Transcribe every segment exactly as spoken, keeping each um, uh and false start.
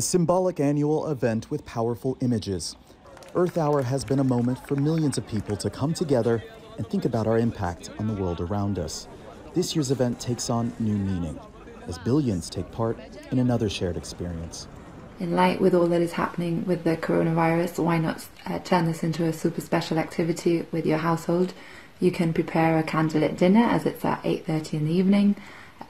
A symbolic annual event with powerful images. Earth Hour has been a moment for millions of people to come together and think about our impact on the world around us. This year's event takes on new meaning as billions take part in another shared experience. In light with all that is happening with the coronavirus, why not uh, turn this into a super special activity with your household? You can prepare a candlelit dinner as it's at eight thirty in the evening.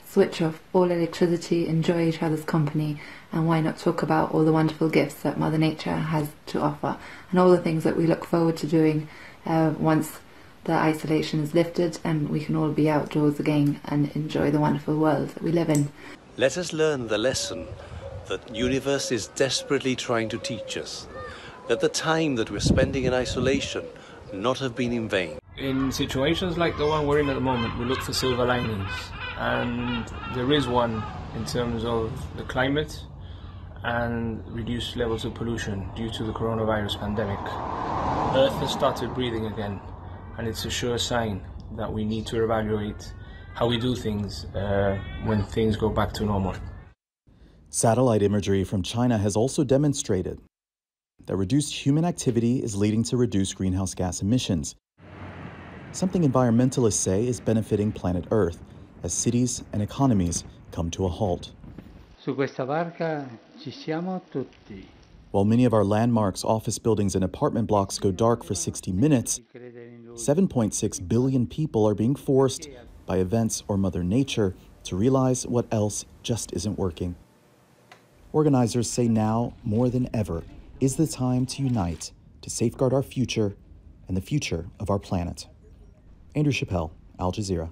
Switch off all electricity, enjoy each other's company, and why not talk about all the wonderful gifts that Mother Nature has to offer and all the things that we look forward to doing uh, once the isolation is lifted and we can all be outdoors again and enjoy the wonderful world that we live in. Let us learn the lesson that the universe is desperately trying to teach us, that the time that we're spending in isolation not have been in vain. In situations like the one we're in at the moment, we look for silver linings. And there is one in terms of the climate and reduced levels of pollution due to the coronavirus pandemic. Earth has started breathing again, and it's a sure sign that we need to evaluate how we do things uh, when things go back to normal. Satellite imagery from China has also demonstrated that reduced human activity is leading to reduced greenhouse gas emissions, something environmentalists say is benefiting planet Earth as cities and economies come to a halt. Su questa barca ci siamo tutti. While many of our landmarks, office buildings and apartment blocks go dark for sixty minutes, seven point six billion people are being forced by events or Mother Nature to realize what else just isn't working. Organizers say now, more than ever, is the time to unite, to safeguard our future and the future of our planet. Andrew Chappelle, Al Jazeera.